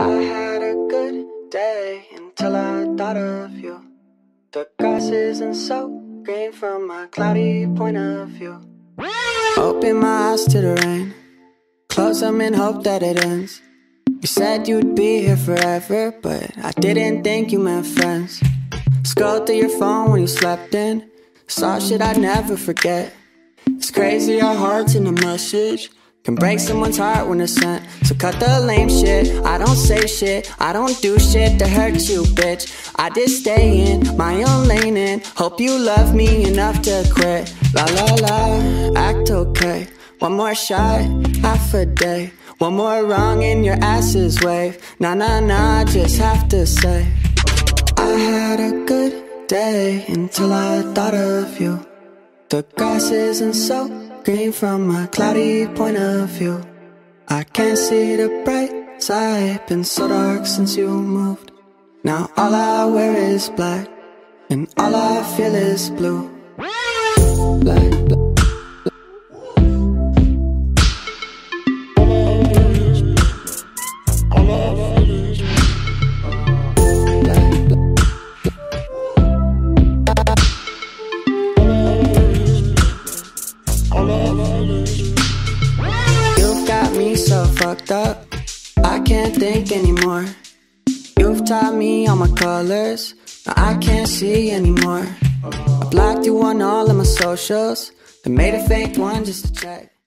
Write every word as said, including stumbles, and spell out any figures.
I had a good day until I thought of you. The grass isn't so green from my cloudy point of view. Open my eyes to the rain, close them and hope that it ends. You said you'd be here forever, but I didn't think you meant friends. Scroll through your phone when you slept in, saw shit I'd never forget. It's crazy how heart's in a message can break someone's heart when it's sent. So cut the lame shit, I don't say shit, I don't do shit to hurt you, bitch. I just stay in my own lane and hope you love me enough to quit. La la la, act okay. One more shot, half a day. One more wrong and your ass is waved. Nah nah nah, I just have to say I had a good day until I thought of you. The grass isn't so green from a cloudy point of view. I can't see the bright side, been so dark since you moved. Now all I wear is black, and all I feel is blue. Black, black. Fucked up, I can't think anymore. You've taught me all my colors, now I can't see anymore. I blocked you on all of my socials, and made a fake one just to check.